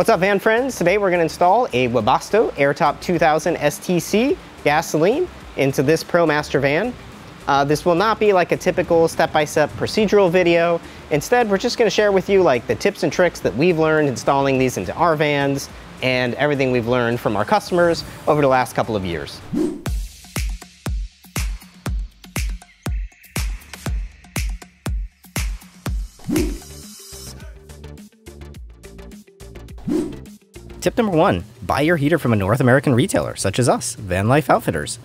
What's up, van friends? Today we're gonna install a Webasto Air Top 2000 STC gasoline into this ProMaster van. This will not be like a typical step-by-step procedural video. Instead, we're just gonna share with you like the tips and tricks that we've learned installing these into our vans and everything we've learned from our customers over the last couple of years. Tip number one, buy your heater from a North American retailer, such as us, Vanlife Outfitters.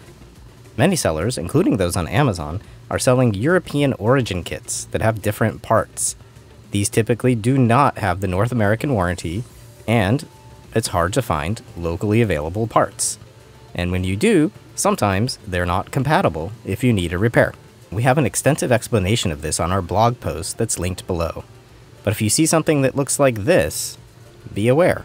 Many sellers, including those on Amazon, are selling European origin kits that have different parts. These typically do not have the North American warranty, and it's hard to find locally available parts. And when you do, sometimes they're not compatible if you need a repair. We have an extensive explanation of this on our blog post that's linked below. But if you see something that looks like this, be aware.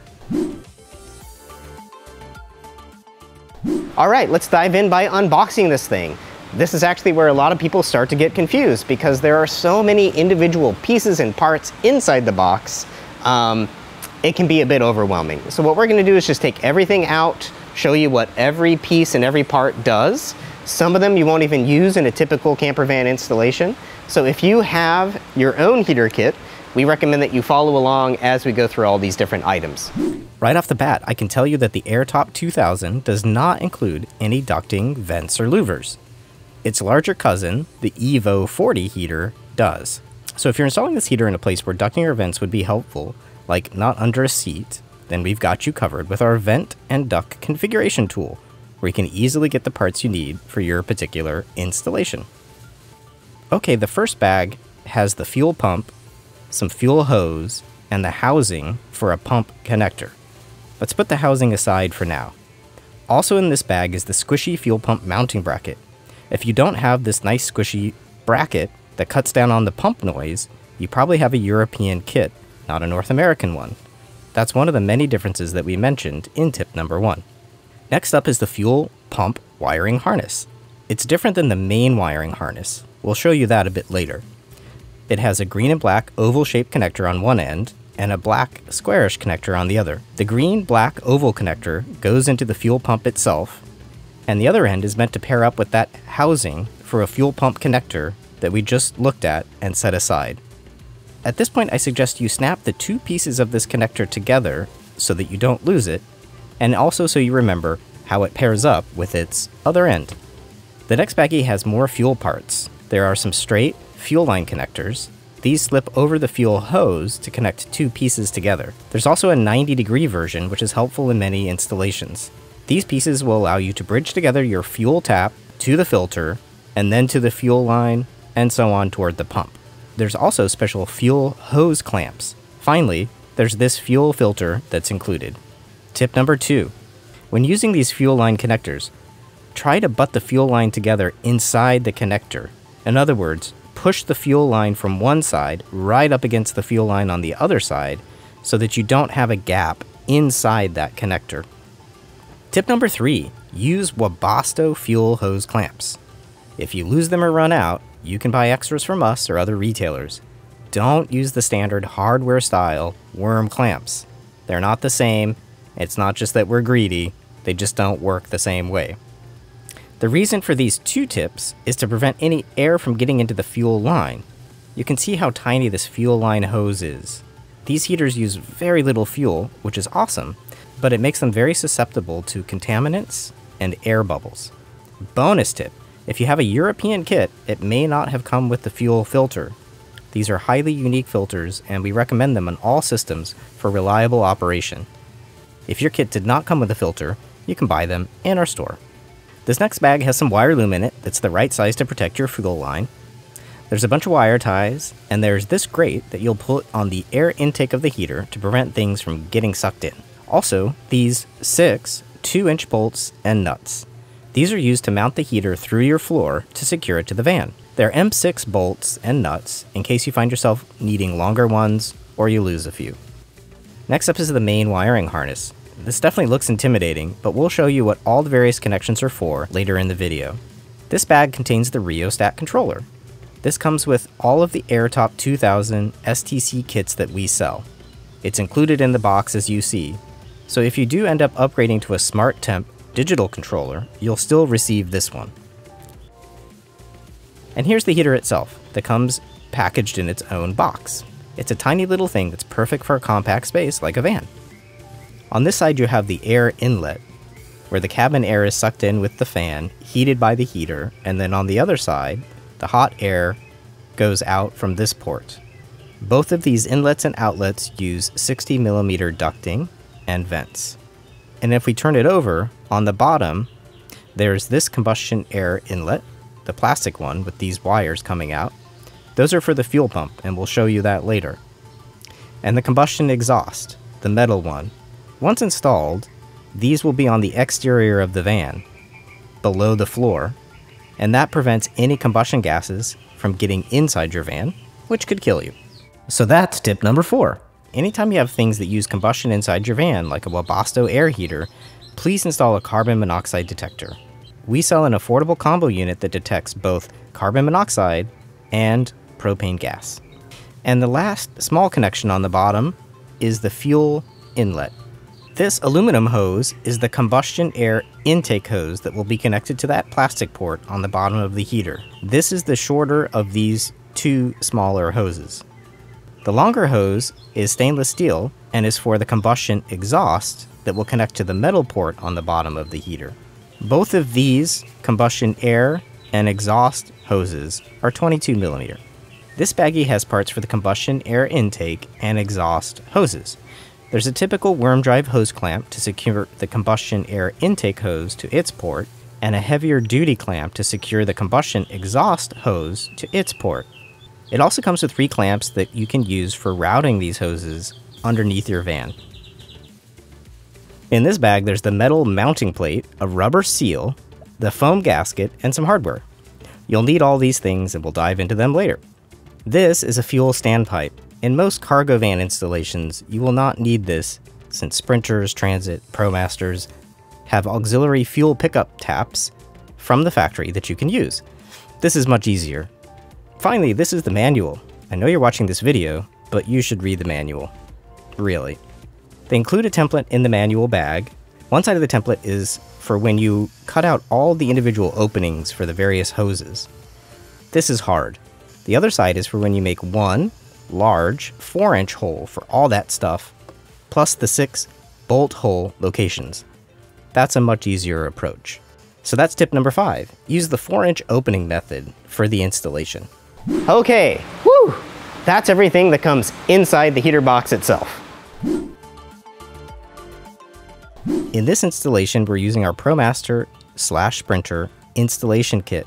All right, let's dive in by unboxing this thing. This is actually where a lot of people start to get confused because there are so many individual pieces and parts inside the box, it can be a bit overwhelming. So what we're gonna do is just take everything out, show you what every piece and every part does. Some of them you won't even use in a typical camper van installation. So if you have your own heater kit, we recommend that you follow along as we go through all these different items. Right off the bat, I can tell you that the Air Top 2000 does not include any ducting, vents, or louvers. Its larger cousin, the Evo 40 heater, does. So if you're installing this heater in a place where ducting or vents would be helpful, like not under a seat, then we've got you covered with our vent and duct configuration tool, where you can easily get the parts you need for your particular installation. Okay, the first bag has the fuel pump, some fuel hose, and the housing for a pump connector. Let's put the housing aside for now. Also in this bag is the squishy fuel pump mounting bracket. If you don't have this nice squishy bracket that cuts down on the pump noise, you probably have a European kit, not a North American one. That's one of the many differences that we mentioned in tip number one. Next up is the fuel pump wiring harness. It's different than the main wiring harness. We'll show you that a bit later. It has a green and black oval-shaped connector on one end and a black squarish connector on the other. The green-black oval connector goes into the fuel pump itself, and the other end is meant to pair up with that housing for a fuel pump connector that we just looked at and set aside. At this point, I suggest you snap the two pieces of this connector together so that you don't lose it, and also so you remember how it pairs up with its other end. The next baggie has more fuel parts. There are some straight fuel line connectors. These slip over the fuel hose to connect two pieces together. There's also a 90-degree version, which is helpful in many installations. These pieces will allow you to bridge together your fuel tap to the filter, and then to the fuel line, and so on toward the pump. There's also special fuel hose clamps. Finally, there's this fuel filter that's included. Tip number two, when using these fuel line connectors, try to butt the fuel line together inside the connector. In other words, push the fuel line from one side right up against the fuel line on the other side so that you don't have a gap inside that connector. Tip number three, use Webasto fuel hose clamps. If you lose them or run out, you can buy extras from us or other retailers. Don't use the standard hardware style worm clamps. They're not the same. It's not just that we're greedy. They just don't work the same way. The reason for these two tips is to prevent any air from getting into the fuel line. You can see how tiny this fuel line hose is. These heaters use very little fuel, which is awesome, but it makes them very susceptible to contaminants and air bubbles. Bonus tip, if you have a European kit, it may not have come with the fuel filter. These are highly unique filters, and we recommend them on all systems for reliable operation. If your kit did not come with a filter, you can buy them in our store. This next bag has some wire loom in it that's the right size to protect your fuel line. There's a bunch of wire ties, and there's this grate that you'll put on the air intake of the heater to prevent things from getting sucked in. Also, these 6 2-inch bolts and nuts. These are used to mount the heater through your floor to secure it to the van. They're M6 bolts and nuts in case you find yourself needing longer ones or you lose a few. Next up is the main wiring harness. This definitely looks intimidating, but we'll show you what all the various connections are for later in the video. This bag contains the rheostat controller. This comes with all of the Air Top 2000 STC kits that we sell. It's included in the box as you see. So if you do end up upgrading to a SmarTemp digital controller, you'll still receive this one. And here's the heater itself that comes packaged in its own box. It's a tiny little thing that's perfect for a compact space like a van. On this side you have the air inlet, where the cabin air is sucked in with the fan, heated by the heater, and then on the other side, the hot air goes out from this port. Both of these inlets and outlets use 60mm ducting and vents. And if we turn it over, on the bottom, there's this combustion air inlet, the plastic one with these wires coming out. Those are for the fuel pump, and we'll show you that later. And the combustion exhaust, the metal one. Once installed, these will be on the exterior of the van, below the floor, and that prevents any combustion gases from getting inside your van, which could kill you. So that's tip number 4. Anytime you have things that use combustion inside your van, like a Webasto air heater, please install a carbon monoxide detector. We sell an affordable combo unit that detects both carbon monoxide and propane gas. And the last small connection on the bottom is the fuel inlet. This aluminum hose is the combustion air intake hose that will be connected to that plastic port on the bottom of the heater. This is the shorter of these two smaller hoses. The longer hose is stainless steel and is for the combustion exhaust that will connect to the metal port on the bottom of the heater. Both of these combustion air and exhaust hoses are 22mm. This baggie has parts for the combustion air intake and exhaust hoses. There's a typical worm drive hose clamp to secure the combustion air intake hose to its port, and a heavier duty clamp to secure the combustion exhaust hose to its port. It also comes with 3 clamps that you can use for routing these hoses underneath your van. In this bag, there's the metal mounting plate, a rubber seal, the foam gasket, and some hardware. You'll need all these things and we'll dive into them later. This is a fuel standpipe. In most cargo van installations, you will not need this since Sprinters, Transit, ProMasters have auxiliary fuel pickup taps from the factory that you can use. This is much easier. Finally, this is the manual. I know you're watching this video, but you should read the manual. Really. They include a template in the manual bag. One side of the template is for when you cut out all the individual openings for the various hoses. This is hard. The other side is for when you make one large 4-inch hole for all that stuff, plus the 6 bolt hole locations. That's a much easier approach. So that's tip number 5. Use the 4-inch opening method for the installation. Okay, whew, that's everything that comes inside the heater box itself. In this installation, we're using our ProMaster/Sprinter installation kit,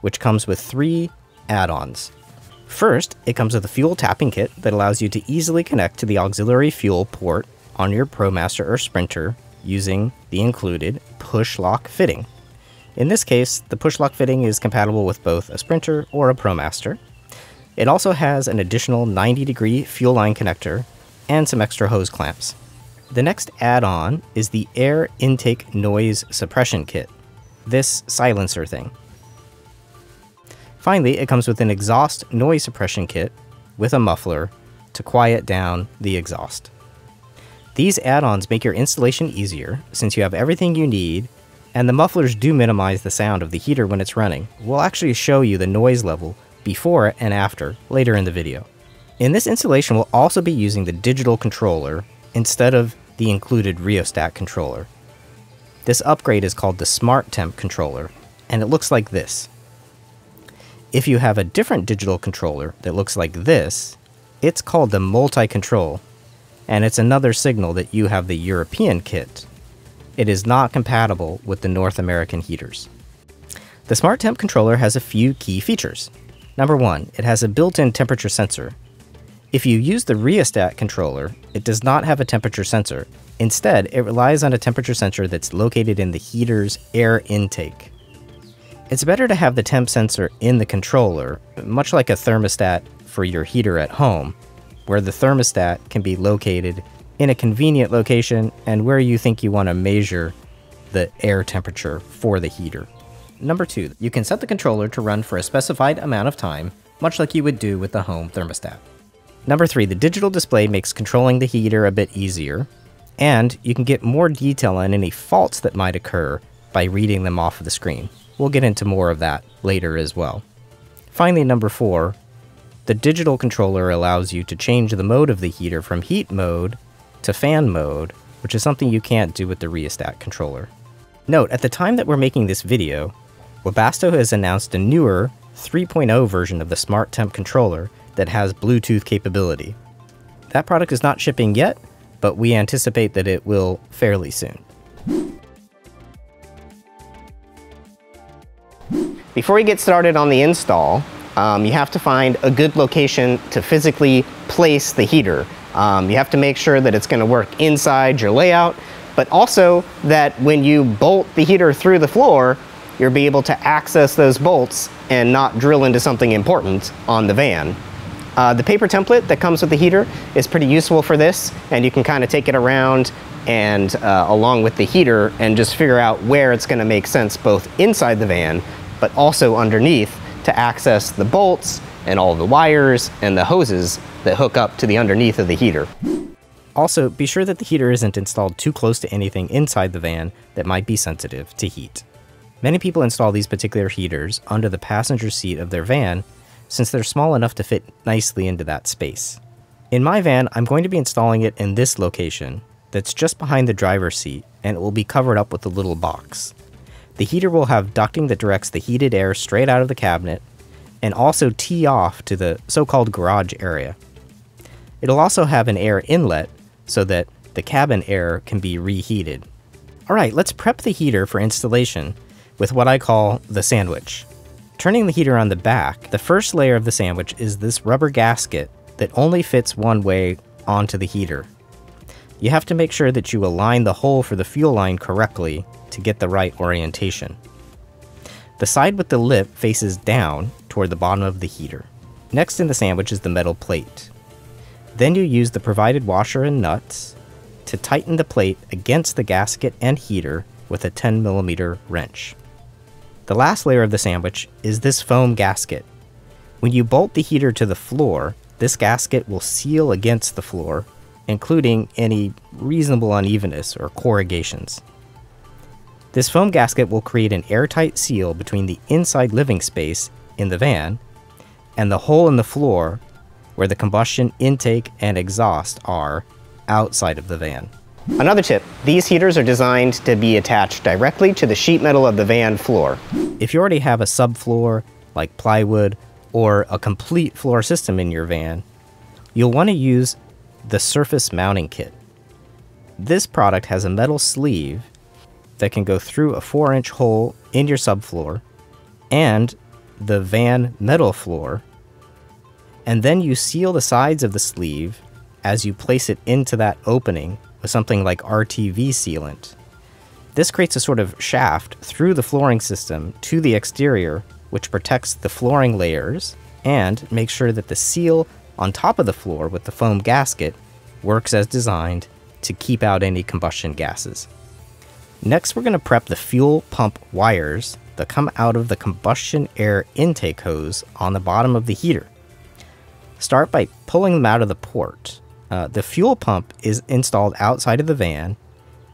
which comes with 3 add-ons. First, it comes with a fuel tapping kit that allows you to easily connect to the auxiliary fuel port on your ProMaster or Sprinter using the included push-lock fitting. In this case, the push-lock fitting is compatible with both a Sprinter or a ProMaster. It also has an additional 90-degree fuel line connector and some extra hose clamps. The next add-on is the air intake noise suppression kit, this silencer thing. Finally, it comes with an exhaust noise suppression kit with a muffler to quiet down the exhaust. These add-ons make your installation easier since you have everything you need. And the mufflers do minimize the sound of the heater when it's running. We'll actually show you the noise level before and after later in the video. In this installation, we'll also be using the digital controller instead of the included rheostat controller. This upgrade is called the SmarTemp controller, and it looks like this. If you have a different digital controller that looks like this, it's called the multi-control, and it's another signal that you have the European kit. It is not compatible with the North American heaters. The SmarTemp controller has a few key features. Number 1, it has a built-in temperature sensor. If you use the rheostat controller, it does not have a temperature sensor. Instead, it relies on a temperature sensor that's located in the heater's air intake. It's better to have the temp sensor in the controller, much like a thermostat for your heater at home, where the thermostat can be located in a convenient location and where you think you want to measure the air temperature for the heater. Number 2, you can set the controller to run for a specified amount of time, much like you would do with the home thermostat. Number three, the digital display makes controlling the heater a bit easier, and you can get more detail on any faults that might occur by reading them off of the screen. We'll get into more of that later as well. Finally, number four, the digital controller allows you to change the mode of the heater from heat mode to fan mode, which is something you can't do with the rheostat controller. Note, at the time that we're making this video, Webasto has announced a newer 3.0 version of the SmarTemp controller that has Bluetooth capability. That product is not shipping yet, but we anticipate that it will fairly soon. Before you get started on the install, you have to find a good location to physically place the heater. You have to make sure that it's going to work inside your layout, but also that when you bolt the heater through the floor, you'll be able to access those bolts and not drill into something important on the van. The paper template that comes with the heater is pretty useful for this, and you can kind of take it around and along with the heater and just figure out where it's going to make sense both inside the van, but also underneath to access the bolts and all the wires and the hoses that hook up to the underneath of the heater. Also, be sure that the heater isn't installed too close to anything inside the van that might be sensitive to heat. Many people install these particular heaters under the passenger seat of their van since they're small enough to fit nicely into that space. In my van, I'm going to be installing it in this location that's just behind the driver's seat, and it will be covered up with a little box. The heater will have ducting that directs the heated air straight out of the cabinet and also tee off to the so-called garage area. It'll also have an air inlet so that the cabin air can be reheated. All right, let's prep the heater for installation with what I call the sandwich. Turning the heater on the back, the first layer of the sandwich is this rubber gasket that only fits one way onto the heater. You have to make sure that you align the hole for the fuel line correctly to get the right orientation. The side with the lip faces down toward the bottom of the heater. Next in the sandwich is the metal plate. Then you use the provided washer and nuts to tighten the plate against the gasket and heater with a 10mm wrench. The last layer of the sandwich is this foam gasket. When you bolt the heater to the floor, this gasket will seal against the floor, including any reasonable unevenness or corrugations. This foam gasket will create an airtight seal between the inside living space in the van and the hole in the floor where the combustion intake and exhaust are outside of the van. Another tip, these heaters are designed to be attached directly to the sheet metal of the van floor. If you already have a subfloor, like plywood, or a complete floor system in your van, you'll want to use the surface mounting kit. This product has a metal sleeve that can go through a 4-inch hole in your subfloor and the van metal floor, and then you seal the sides of the sleeve as you place it into that opening with something like RTV sealant. This creates a sort of shaft through the flooring system to the exterior, which protects the flooring layers and makes sure that the seal on top of the floor with the foam gasket works as designed to keep out any combustion gases. Next, we're going to prep the fuel pump wires that come out of the combustion air intake hose on the bottom of the heater. Start by pulling them out of the port. The fuel pump is installed outside of the van,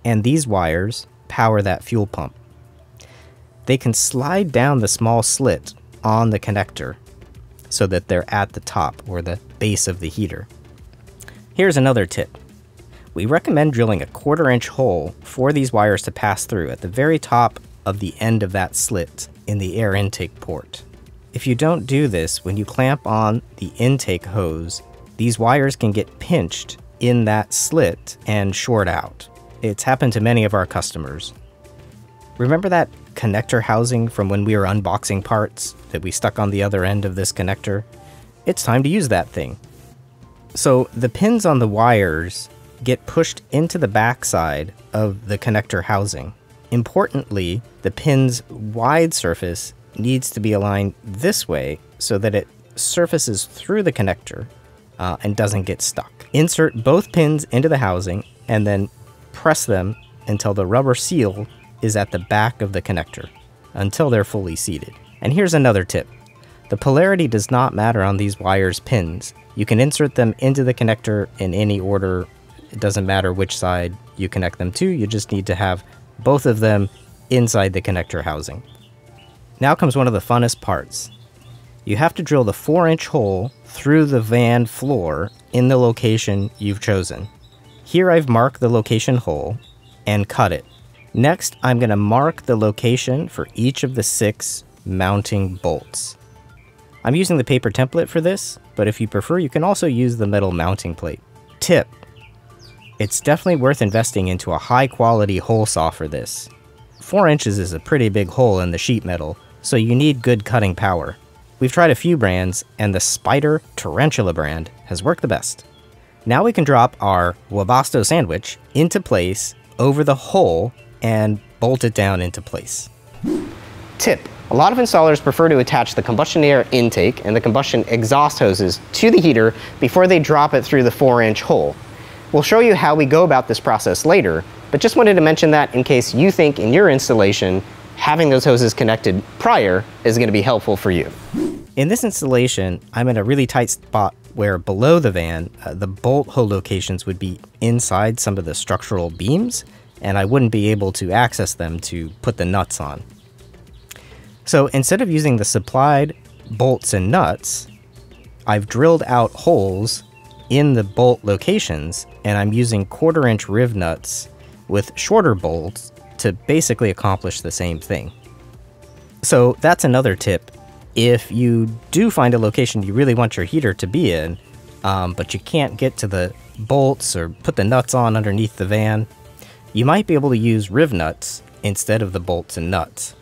and these wires power that fuel pump. They can slide down the small slit on the connector so that they're at the top or the base of the heater. Here's another tip. We recommend drilling a 1/4-inch hole for these wires to pass through at the very top of the end of that slit in the air intake port. If you don't do this, when you clamp on the intake hose, these wires can get pinched in that slit and short out. It's happened to many of our customers. Remember that connector housing from when we were unboxing parts that we stuck on the other end of this connector? It's time to use that thing. So the pins on the wires get pushed into the backside of the connector housing. Importantly, the pin's wide surface needs to be aligned this way so that it surfaces through the connector and doesn't get stuck. Insert both pins into the housing and then press them until the rubber seal is at the back of the connector, until they're fully seated. And here's another tip. The polarity does not matter on these wires pins. You can insert them into the connector in any order. It doesn't matter which side you connect them to, you just need to have both of them inside the connector housing. Now comes one of the funnest parts. You have to drill the 4-inch hole through the van floor in the location you've chosen. Here I've marked the location hole and cut it. Next, I'm going to mark the location for each of the 6 mounting bolts. I'm using the paper template for this, but if you prefer, you can also use the metal mounting plate. Tip: it's definitely worth investing into a high-quality hole saw for this. 4 inches is a pretty big hole in the sheet metal, so you need good cutting power. We've tried a few brands, and the Spider Tarantula brand has worked the best. Now we can drop our Webasto sandwich into place over the hole and bolt it down into place. Tip: a lot of installers prefer to attach the combustion air intake and the combustion exhaust hoses to the heater before they drop it through the 4-inch hole. We'll show you how we go about this process later, but just wanted to mention that in case you think in your installation, having those hoses connected prior is going to be helpful for you. In this installation, I'm in a really tight spot where below the van, the bolt hole locations would be inside some of the structural beams, and I wouldn't be able to access them to put the nuts on. So instead of using the supplied bolts and nuts, I've drilled out holes in the bolt locations, and I'm using 1/4-inch riv nuts with shorter bolts to basically accomplish the same thing. So that's another tip. If you do find a location you really want your heater to be in, but you can't get to the bolts or put the nuts on underneath the van, you might be able to use riv nuts instead of the bolts and nuts.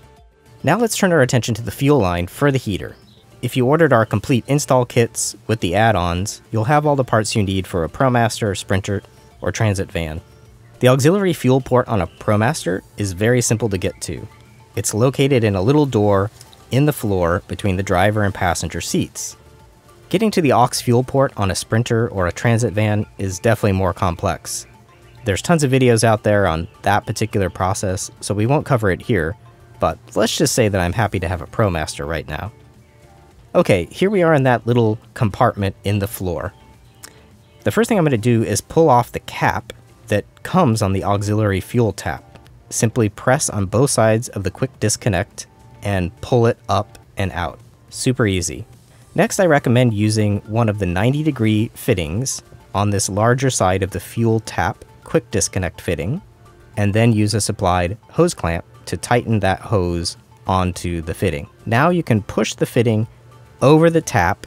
Now let's turn our attention to the fuel line for the heater. If you ordered our complete install kits with the add-ons, you'll have all the parts you need for a ProMaster, Sprinter, or Transit van. The auxiliary fuel port on a ProMaster is very simple to get to. It's located in a little door in the floor between the driver and passenger seats. Getting to the aux fuel port on a Sprinter or a Transit van is definitely more complex. There's tons of videos out there on that particular process, so we won't cover it here, but let's just say that I'm happy to have a ProMaster right now. Okay, here we are in that little compartment in the floor. The first thing I'm going to do is pull off the cap that comes on the auxiliary fuel tap. Simply press on both sides of the quick disconnect and pull it up and out. Super easy. Next, I recommend using one of the 90-degree fittings on this larger side of the fuel tap quick disconnect fitting, and then use a supplied hose clamp to tighten that hose onto the fitting. Now you can push the fitting over the tap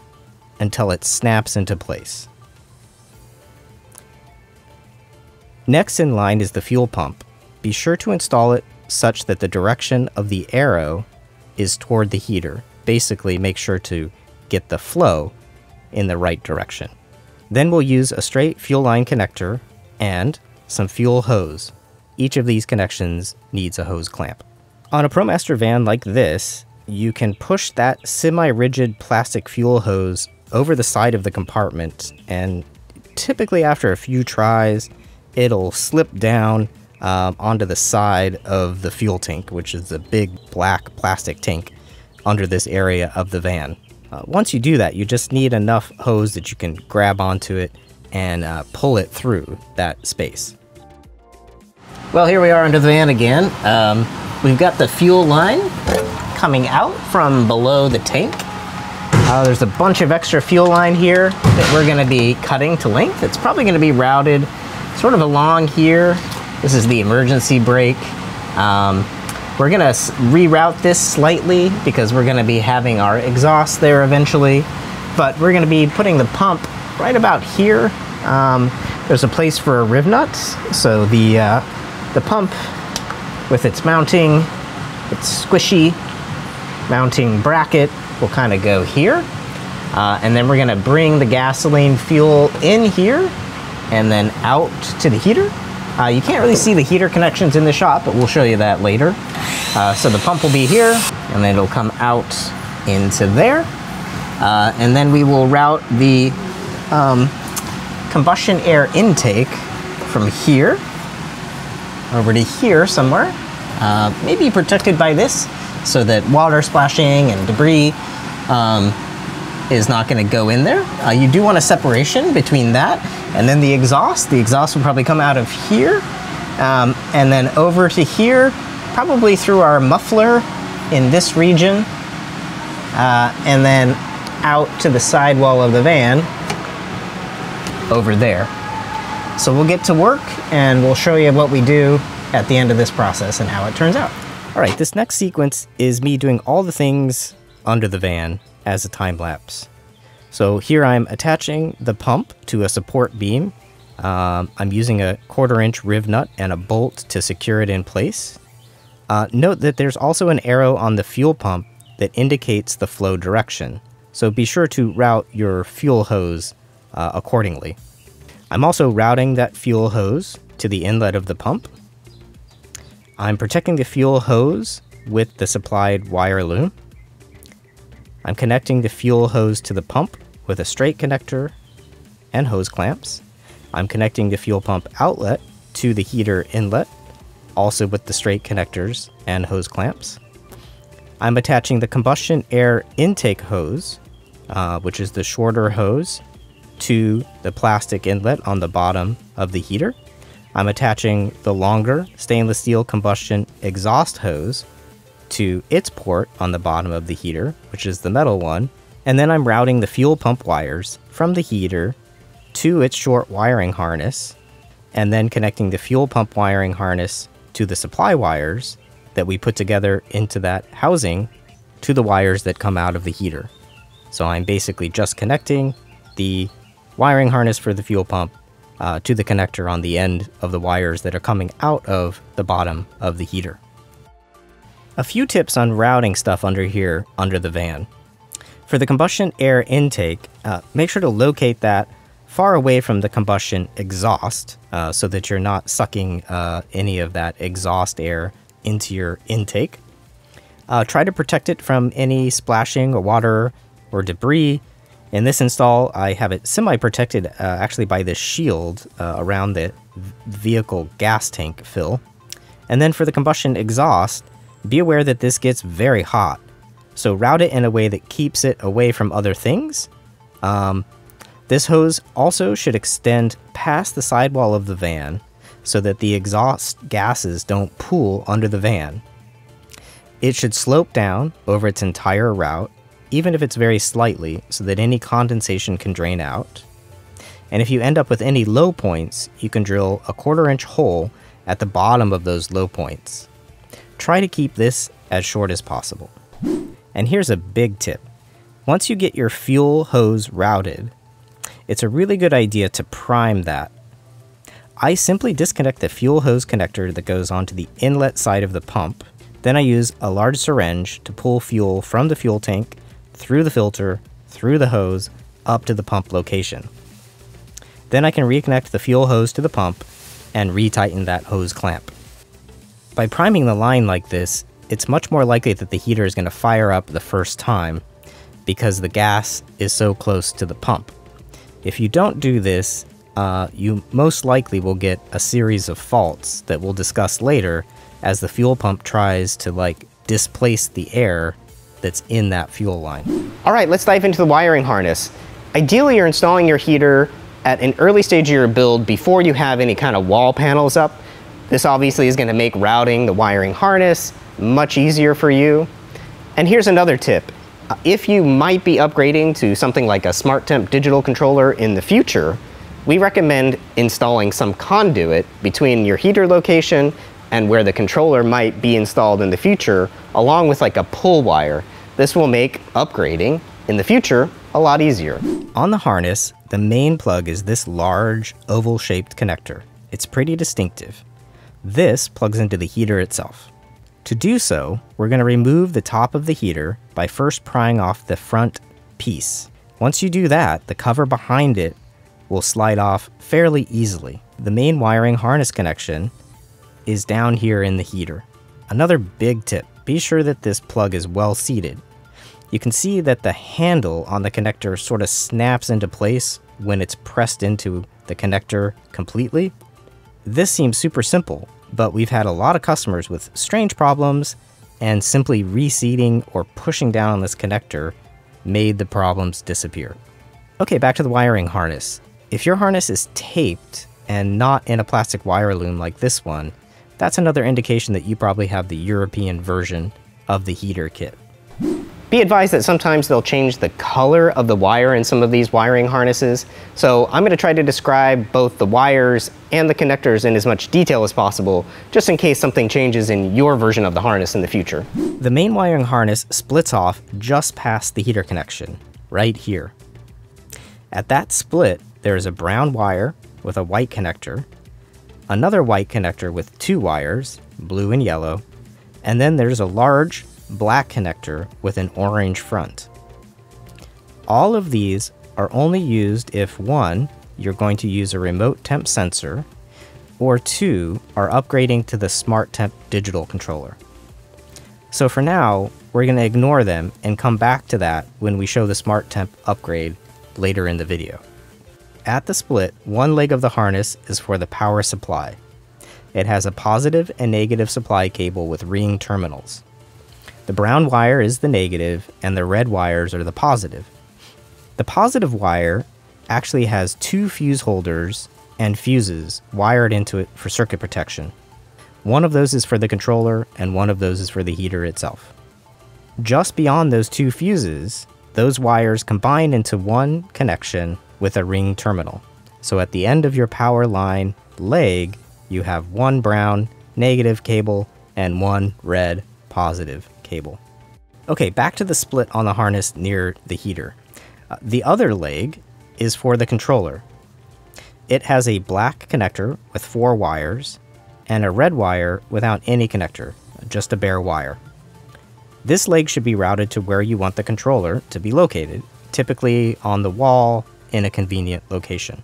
until it snaps into place. Next in line is the fuel pump. Be sure to install it such that the direction of the arrow is toward the heater. Basically, make sure to get the flow in the right direction. Then we'll use a straight fuel line connector and some fuel hose. Each of these connections needs a hose clamp. On a ProMaster van like this, you can push that semi-rigid plastic fuel hose over the side of the compartment, and typically after a few tries, it'll slip down onto the side of the fuel tank, which is the big black plastic tank under this area of the van. Once you do that, you just need enough hose that you can grab onto it and pull it through that space. Well, here we are under the van again. We've got the fuel line coming out from below the tank. There's a bunch of extra fuel line here that we're going to be cutting to length. It's probably going to be routed sort of along here. This is the emergency brake. We're going to reroute this slightly because we're going to be having our exhaust there eventually, but we're going to be putting the pump right about here. There's a place for a riv nut, so the pump with its mounting, its squishy mounting bracket will kind of go here, and then we're going to bring the gasoline fuel in here and then out to the heater. You can't really see the heater connections in the shop, but we'll show you that later. So the pump will be here and then it'll come out into there, and then we will route the combustion air intake from here over to here somewhere, maybe protected by this so that water splashing and debris is not going to go in there. You do want a separation between that and then the exhaust. The exhaust will probably come out of here and then over to here, probably through our muffler in this region, and then out to the sidewall of the van over there. So we'll get to work and we'll show you what we do at the end of this process and how it turns out. All right, this next sequence is me doing all the things under the van as a time lapse. So here I'm attaching the pump to a support beam. I'm using a 1/4-inch riv nut and a bolt to secure it in place. Note that there's also an arrow on the fuel pump that indicates the flow direction. So be sure to route your fuel hose accordingly. I'm also routing that fuel hose to the inlet of the pump. I'm protecting the fuel hose with the supplied wire loom. I'm connecting the fuel hose to the pump with a straight connector and hose clamps. I'm connecting the fuel pump outlet to the heater inlet, also with the straight connectors and hose clamps. I'm attaching the combustion air intake hose, which is the shorter hose, to the plastic inlet on the bottom of the heater. I'm attaching the longer stainless steel combustion exhaust hose to its port on the bottom of the heater, which is the metal one, and then I'm routing the fuel pump wires from the heater to its short wiring harness, and then connecting the fuel pump wiring harness to the supply wires that we put together into that housing to the wires that come out of the heater. So I'm basically just connecting the wiring harness for the fuel pump to the connector on the end of the wires that are coming out of the bottom of the heater. A few tips on routing stuff under here, under the van. For the combustion air intake, make sure to locate that far away from the combustion exhaust so that you're not sucking any of that exhaust air into your intake. Try to protect it from any splashing or water or debris. In this install, I have it semi-protected actually by this shield around the vehicle gas tank fill. And then for the combustion exhaust, be aware that this gets very hot, so route it in a way that keeps it away from other things. This hose also should extend past the sidewall of the van so that the exhaust gases don't pool under the van. It should slope down over its entire route, even if it's very slightly, so that any condensation can drain out. And if you end up with any low points, you can drill a 1/4-inch hole at the bottom of those low points. Try to keep this as short as possible. And here's a big tip. Once you get your fuel hose routed, it's a really good idea to prime that. I simply disconnect the fuel hose connector that goes onto the inlet side of the pump. Then I use a large syringe to pull fuel from the fuel tank, through the filter, through the hose, up to the pump location. Then I can reconnect the fuel hose to the pump and retighten that hose clamp. By priming the line like this, it's much more likely that the heater is going to fire up the first time because the gas is so close to the pump. If you don't do this, you most likely will get a series of faults that we'll discuss later as the fuel pump tries to displace the air that's in that fuel line. All right, let's dive into the wiring harness. Ideally, you're installing your heater at an early stage of your build before you have any kind of wall panels up. This obviously is going to make routing the wiring harness much easier for you. And here's another tip. If you might be upgrading to something like a SmarTemp digital controller in the future, we recommend installing some conduit between your heater location and where the controller might be installed in the future, along with a pull wire. This will make upgrading in the future a lot easier. On the harness, the main plug is this large oval-shaped connector. It's pretty distinctive. This plugs into the heater itself. To do so, we're going to remove the top of the heater by first prying off the front piece. Once you do that, the cover behind it will slide off fairly easily. The main wiring harness connection is down here in the heater. Another big tip, be sure that this plug is well seated. You can see that the handle on the connector sort of snaps into place when it's pressed into the connector completely. This seems super simple, but we've had a lot of customers with strange problems and simply reseating or pushing down on this connector made the problems disappear. Okay, back to the wiring harness. If your harness is taped and not in a plastic wire loom like this one, that's another indication that you probably have the European version of the heater kit. Be advised that sometimes they'll change the color of the wire in some of these wiring harnesses. So I'm going to try to describe both the wires and the connectors in as much detail as possible, just in case something changes in your version of the harness in the future. The main wiring harness splits off just past the heater connection, right here. At that split, there is a brown wire with a white connector, another white connector with two wires, blue and yellow, and then there's a large black connector with an orange front. All of these are only used if one, you're going to use a remote temp sensor, or two, are upgrading to the SmarTemp digital controller. So for now, we're going to ignore them and come back to that when we show the SmarTemp upgrade later in the video. At the split, one leg of the harness is for the power supply. It has a positive and negative supply cable with ring terminals. The brown wire is the negative, and the red wires are the positive. The positive wire actually has two fuse holders and fuses wired into it for circuit protection. One of those is for the controller, and one of those is for the heater itself. Just beyond those two fuses, those wires combine into one connection with a ring terminal. So at the end of your power line leg, you have one brown negative cable and one red positive cable. Okay, back to the split on the harness near the heater. The other leg is for the controller. It has a black connector with four wires and a red wire without any connector, just a bare wire. This leg should be routed to where you want the controller to be located, typically on the wall in a convenient location.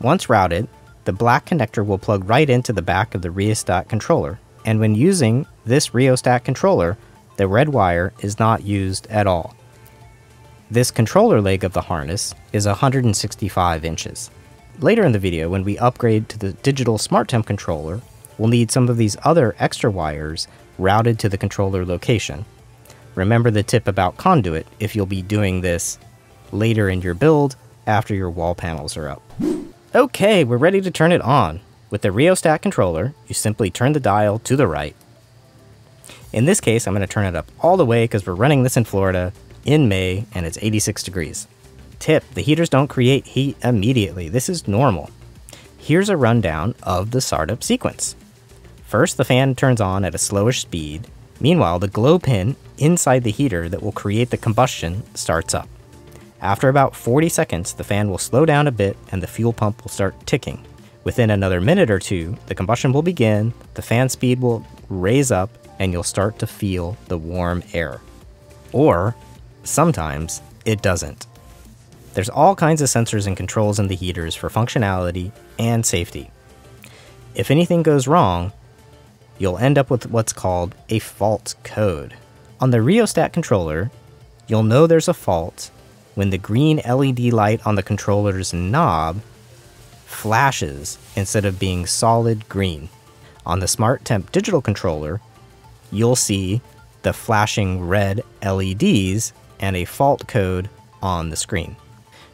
Once routed, the black connector will plug right into the back of the rheostat controller, and when using this rheostat controller, the red wire is not used at all. This controller leg of the harness is 165 inches. Later in the video, when we upgrade to the digital SmarTemp controller, we'll need some of these other extra wires routed to the controller location. Remember the tip about conduit if you'll be doing this later in your build after your wall panels are up. Okay, we're ready to turn it on. With the rheostat controller, you simply turn the dial to the right. In this case, I'm going to turn it up all the way because we're running this in Florida in May and it's 86 degrees. Tip: the heaters don't create heat immediately. This is normal. Here's a rundown of the startup sequence. First, the fan turns on at a slowish speed. Meanwhile, the glow pin inside the heater that will create the combustion starts up. After about 40 seconds, the fan will slow down a bit and the fuel pump will start ticking. Within another minute or two, the combustion will begin, the fan speed will raise up, and you'll start to feel the warm air. Or sometimes it doesn't. There's all kinds of sensors and controls in the heaters for functionality and safety. If anything goes wrong, you'll end up with what's called a fault code. On the rheostat controller, you'll know there's a fault when the green LED light on the controller's knob flashes instead of being solid green. On the SmarTemp digital controller, you'll see the flashing red LEDs and a fault code on the screen.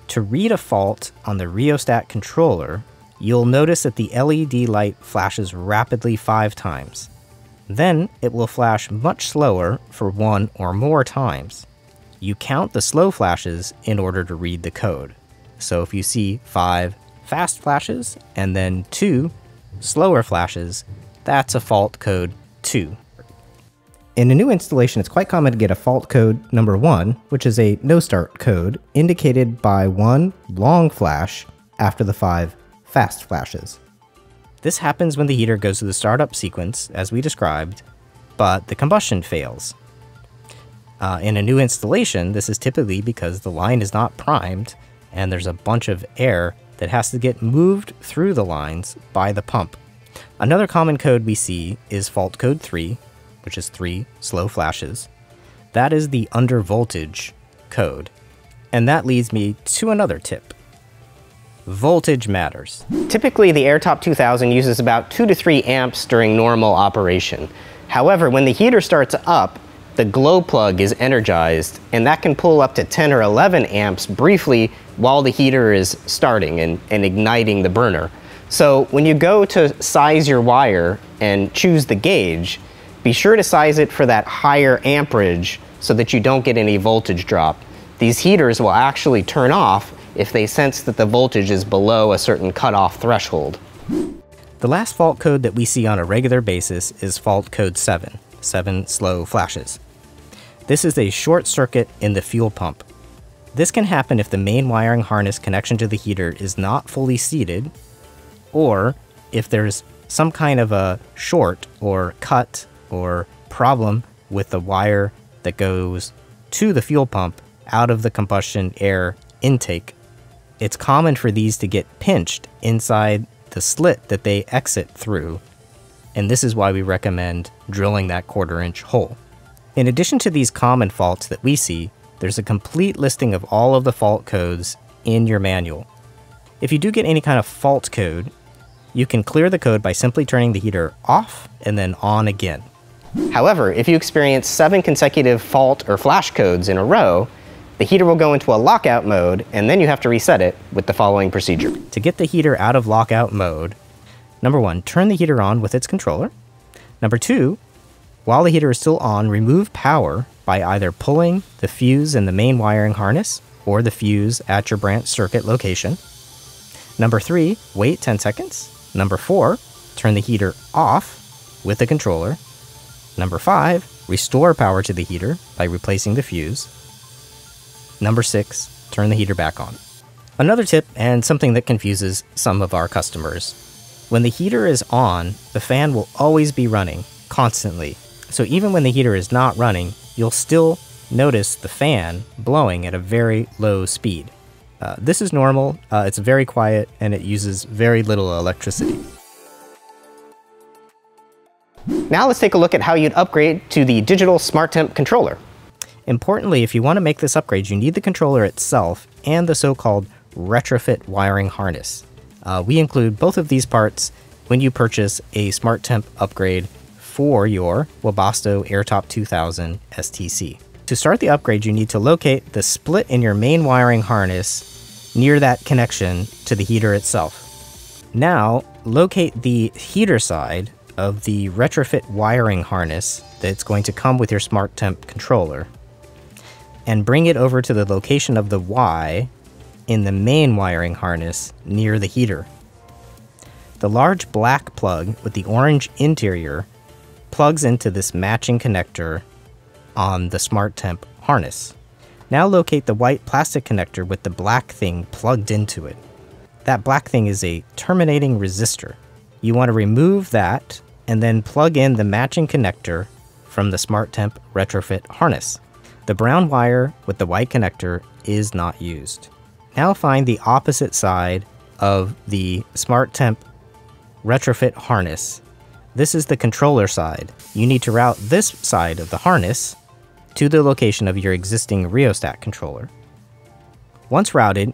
To read a fault on the rheostat controller, you'll notice that the LED light flashes rapidly 5 times. Then it will flash much slower for 1 or more times. You count the slow flashes in order to read the code. So if you see 5 fast flashes and then 2 slower flashes, that's a fault code 2. In a new installation, it's quite common to get a fault code number 1, which is a no start code indicated by 1 long flash after the 5 fast flashes. This happens when the heater goes through the startup sequence, as we described, but the combustion fails. In a new installation, this is typically because the line is not primed and there's a bunch of air that has to get moved through the lines by the pump. Another common code we see is fault code 3, which is 3 slow flashes. That is the undervoltage code. And that leads me to another tip. Voltage matters. Typically, the Air Top 2000 uses about 2 to 3 amps during normal operation. However, when the heater starts up, the glow plug is energized, and that can pull up to 10 or 11 amps briefly while the heater is starting and igniting the burner. So when you go to size your wire and choose the gauge, be sure to size it for that higher amperage so that you don't get any voltage drop. These heaters will actually turn off if they sense that the voltage is below a certain cutoff threshold. The last fault code that we see on a regular basis is fault code 7, 7 slow flashes. This is a short circuit in the fuel pump. This can happen if the main wiring harness connection to the heater is not fully seated, or if there's some kind of a short or cut or problem with the wire that goes to the fuel pump out of the combustion air intake. It's common for these to get pinched inside the slit that they exit through, and this is why we recommend drilling that 1/4-inch hole. In addition to these common faults that we see, there's a complete listing of all of the fault codes in your manual. If you do get any kind of fault code, you can clear the code by simply turning the heater off and then on again. However, if you experience 7 consecutive fault or flash codes in a row, the heater will go into a lockout mode, and then you have to reset it with the following procedure. To get the heater out of lockout mode, number 1, turn the heater on with its controller. Number 2, while the heater is still on, remove power by either pulling the fuse in the main wiring harness or the fuse at your branch circuit location. Number 3, wait 10 seconds. Number 4, turn the heater off with the controller. Number 5, restore power to the heater by replacing the fuse. Number 6, turn the heater back on. Another tip, and something that confuses some of our customers. When the heater is on, the fan will always be running, constantly. So even when the heater is not running, you'll still notice the fan blowing at a very low speed. This is normal, it's very quiet, and it uses very little electricity. Now let's take a look at how you'd upgrade to the digital SmarTemp controller. Importantly, if you want to make this upgrade, you need the controller itself and the so-called retrofit wiring harness. We include both of these parts when you purchase a SmarTemp upgrade for your Webasto Air Top 2000 STC. To start the upgrade, you need to locate the split in your main wiring harness near that connection to the heater itself. Now, locate the heater side of the retrofit wiring harness that's going to come with your SmarTemp controller, and bring it over to the location of the Y in the main wiring harness near the heater. The large black plug with the orange interior plugs into this matching connector on the SmarTemp harness. Now locate the white plastic connector with the black thing plugged into it. That black thing is a terminating resistor. You want to remove that and then plug in the matching connector from the SmarTemp retrofit harness. The brown wire with the white connector is not used. Now find the opposite side of the SmarTemp retrofit harness. This is the controller side. You need to route this side of the harness to the location of your existing rheostat controller. Once routed,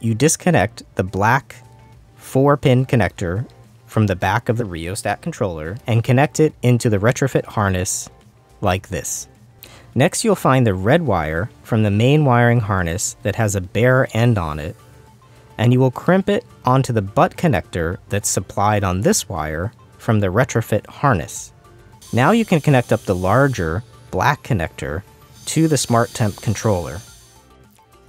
you disconnect the black 4-pin connector from the back of the rheostat controller and connect it into the retrofit harness like this. Next, you'll find the red wire from the main wiring harness that has a bare end on it, and you will crimp it onto the butt connector that's supplied on this wire from the retrofit harness. Now you can connect up the larger black connector to the SmarTemp controller.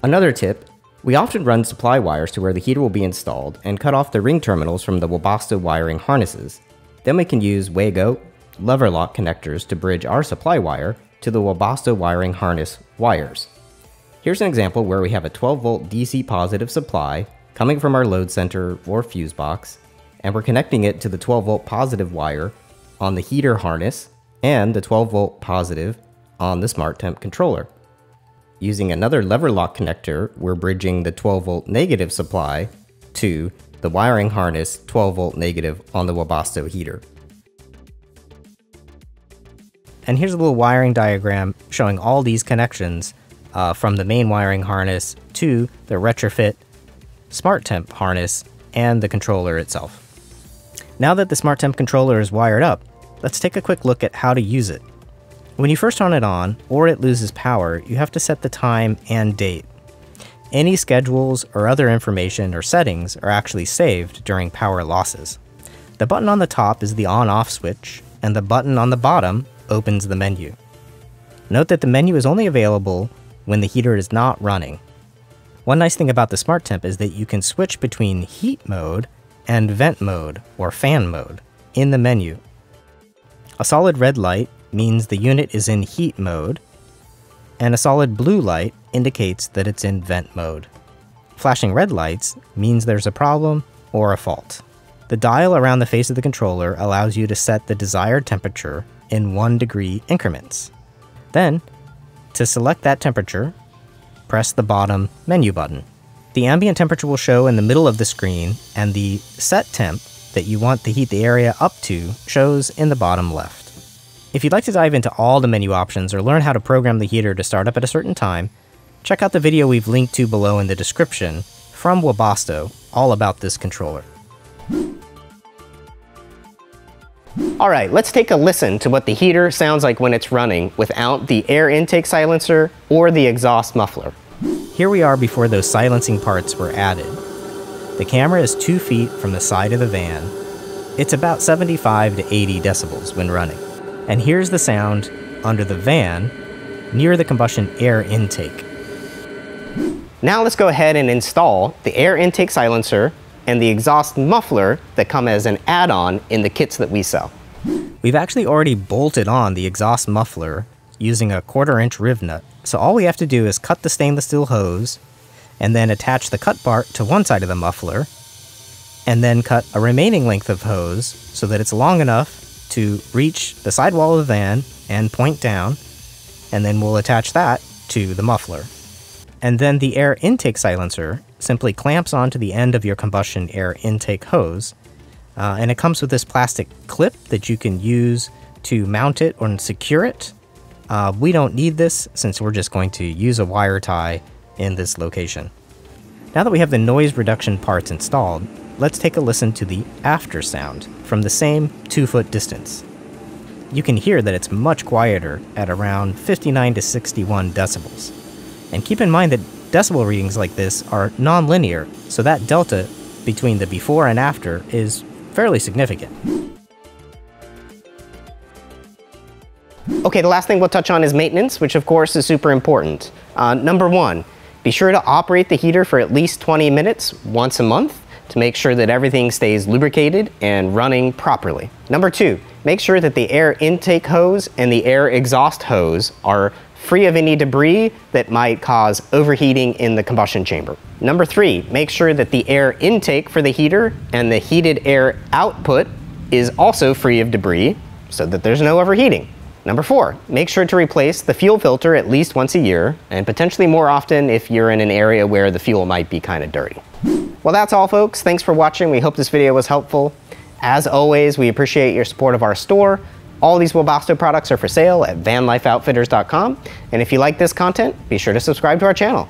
Another tip, we often run supply wires to where the heater will be installed and cut off the ring terminals from the Webasto wiring harnesses. Then we can use WAGO lever lock connectors to bridge our supply wire to the Webasto wiring harness wires. Here's an example where we have a 12-volt DC positive supply coming from our load center or fuse box, and we're connecting it to the 12-volt positive wire on the heater harness and the 12-volt positive on the SmarTemp controller. Using another lever lock connector, we're bridging the 12-volt negative supply to the wiring harness 12-volt negative on the Webasto heater. And here's a little wiring diagram showing all these connections from the main wiring harness to the retrofit SmarTemp harness and the controller itself. Now that the SmarTemp controller is wired up, let's take a quick look at how to use it. When you first turn it on, or it loses power, you have to set the time and date. Any schedules or other information or settings are actually saved during power losses. The button on the top is the on-off switch, and the button on the bottom opens the menu. Note that the menu is only available when the heater is not running. One nice thing about the SmarTemp is that you can switch between heat mode and vent mode or fan mode in the menu. A solid red light means the unit is in heat mode, and a solid blue light indicates that it's in vent mode. Flashing red lights means there's a problem or a fault. The dial around the face of the controller allows you to set the desired temperature in 1 degree increments. Then, to select that temperature, press the bottom menu button. The ambient temperature will show in the middle of the screen, and the set temp that you want to heat the area up to shows in the bottom left. If you'd like to dive into all the menu options or learn how to program the heater to start up at a certain time, check out the video we've linked to below in the description from Webasto all about this controller. All right, let's take a listen to what the heater sounds like when it's running without the air intake silencer or the exhaust muffler. Here we are before those silencing parts were added. The camera is 2 feet from the side of the van. It's about 75 to 80 decibels when running. And here's the sound under the van near the combustion air intake. Now let's go ahead and install the air intake silencer and the exhaust muffler that come as an add-on in the kits that we sell. We've actually already bolted on the exhaust muffler using a 1/4 inch riv nut. So all we have to do is cut the stainless steel hose and then attach the cut part to one side of the muffler and then cut a remaining length of hose so that it's long enough to reach the sidewall of the van and point down, and then we'll attach that to the muffler. And then the air intake silencer simply clamps onto the end of your combustion air intake hose, and it comes with this plastic clip that you can use to mount it or secure it. We don't need this since we're just going to use a wire tie in this location. Now that we have the noise reduction parts installed, let's take a listen to the after sound from the same 2 foot distance. You can hear that it's much quieter at around 59 to 61 decibels. And keep in mind that decibel readings like this are non-linear, so that delta between the before and after is fairly significant. Okay, the last thing we'll touch on is maintenance, which of course is super important. Number 1, be sure to operate the heater for at least 20 minutes once a month to make sure that everything stays lubricated and running properly. Number 2, make sure that the air intake hose and the air exhaust hose are free of any debris that might cause overheating in the combustion chamber. Number 3, make sure that the air intake for the heater and the heated air output is also free of debris so that there's no overheating. Number 4, make sure to replace the fuel filter at least once a year and potentially more often if you're in an area where the fuel might be kind of dirty. Well, that's all folks. Thanks for watching. We hope this video was helpful. As always, we appreciate your support of our store. All these Webasto products are for sale at vanlifeoutfitters.com. And if you like this content, be sure to subscribe to our channel.